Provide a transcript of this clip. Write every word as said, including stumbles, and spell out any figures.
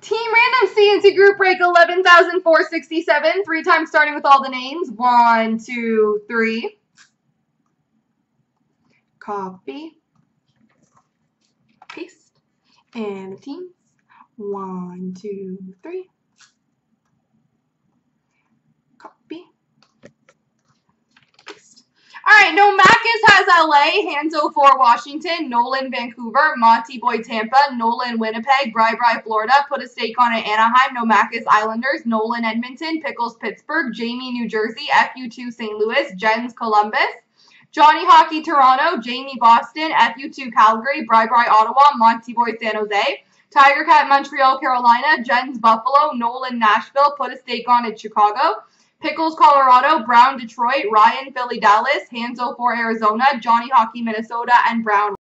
Team Randoms C N C Group Break eleven thousand four hundred sixty-seven. Three times starting with all the names. One, two, three. Copy. Paste. And the teams. One, two, three. Copy. Paste. Alright, Nomakis has L A, Hanzo for Washington, Nolan Vancouver, Monty Boy Tampa, Nolan Winnipeg, Bri Bri Florida, Put a Stake on it Anaheim, Nomakis Islanders, Nolan Edmonton, Pickles Pittsburgh, Jamie New Jersey, F U two Saint Louis, Jens Columbus, Johnny Hockey Toronto, Jamie Boston, F U two Calgary, Bri Bri Ottawa, Monty Boy San Jose, Tiger Cat Montreal Carolina, Jens Buffalo, Nolan Nashville, Put a Stake on it Chicago, Pickles Colorado, Brown Detroit, Ryan Philly Dallas, Hanzo for Arizona, Johnny Hockey Minnesota, and Brown